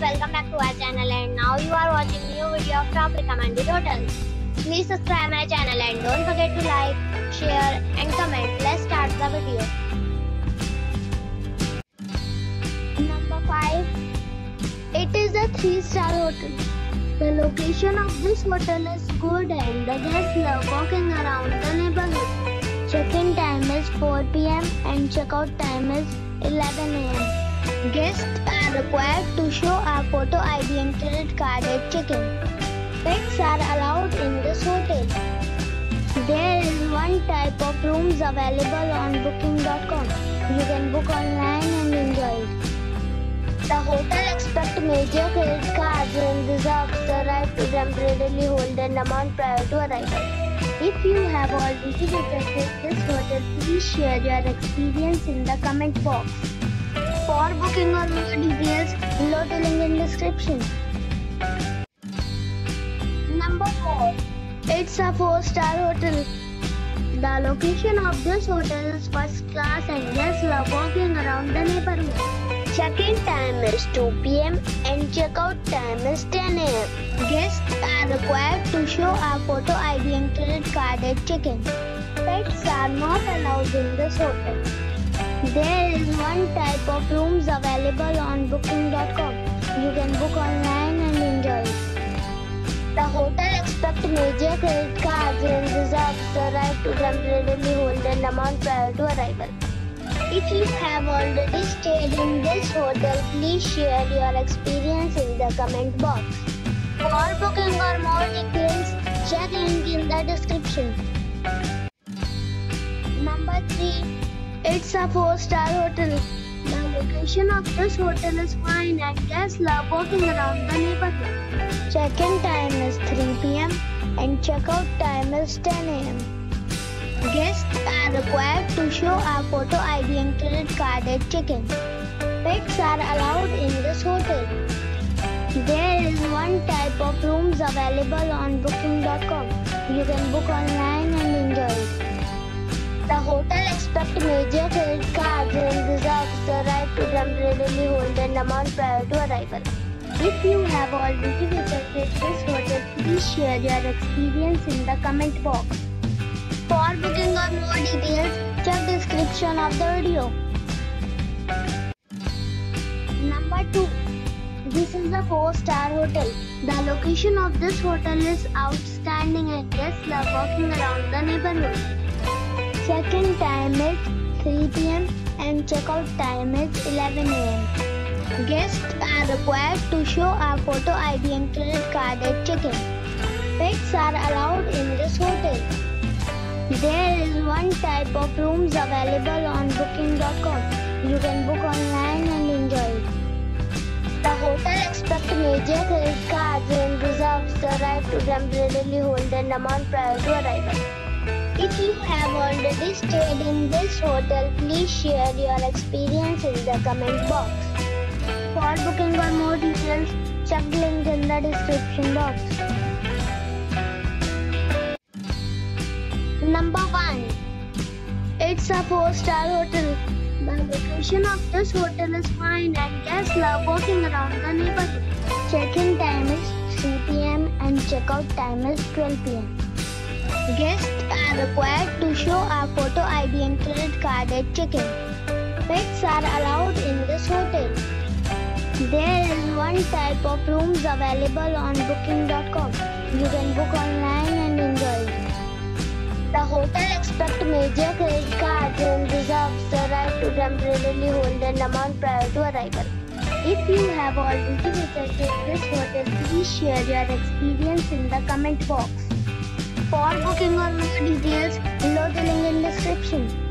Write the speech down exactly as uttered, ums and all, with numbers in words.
guys, welcome back to our channel, and now you are watching new video of top recommended hotels. Please subscribe my channel and don't forget to like, share and comment. Let's start the video. Number five. It is a three star hotel. The location of this hotel is good and the guests love walking around the neighborhood. Check-in time is four p m and check-out time is eleven a m Guests are required to show a photo I D and credit card at check-in. Pets are allowed in this hotel. There is one type of rooms available on booking dot com. You can book online and enjoy it. The hotel accepts major credit cards and reserves the right to temporarily hold an amount prior to arrival. If you have already visited this hotel, please share your experience in the comment box. For booking or more details, below the link in description. Number four. It's a four star hotel. The location of this hotel is first class and guests love walking around the neighborhood. Check-in time is two p m and check-out time is ten a m Guests are required to show a photo I D and credit card at check-in. Pets are not allowed in this hotel. There is one type of rooms available on booking dot com. You can book online and enjoy it. The hotel accepts major credit cards and reserves the right to temporarily hold an amount prior to arrival. If you have already stayed in this hotel, please share your experience in the comment box. For booking or more details, check link in the description. Number three. It's a four star hotel. The location of this hotel is fine and guests love walking around the neighborhood. Check-in time is three p m and check-out time is ten a m Guests are required to show a photo I D and credit card at check-in. Pets are allowed in this hotel. There is one type of rooms available on booking dot com. You can book online and enjoy it. The hotel accepts major credit cards and reserves the right to temporarily hold an amount prior to arrival. If you have already visited this hotel, please share your experience in the comment box. For booking or more details, check description of the video. Number two. This is a four star hotel. The location of this hotel is outstanding and guests love walking around the neighborhood. Check-in time is three p m and check-out time is eleven a m Guests are required to show a photo I D and credit card at check-in. Pets are allowed in this hotel. There is one type of rooms available on booking dot com. You can book online and enjoy it. The hotel accepts major credit cards and reserves the right to temporarily hold an amount prior to arrival. If you have already stayed in this hotel, please share your experience in the comment box. For booking or more details, check the link in the description box. Number one. It's a four star hotel. The location of this hotel is fine and guests love walking around the neighborhood. Check-in time is three p m and check-out time is twelve p m Guests are required to show a photo I D and credit card at check-in. Pets are allowed in this hotel. There is one type of rooms available on booking dot com. You can book online and enjoy it. The hotel accepts major credit cards and reserves the right to temporarily hold an amount prior to arrival. If you have already visited this hotel, please share your experience in the comment box. For booking or more details, below the link in description.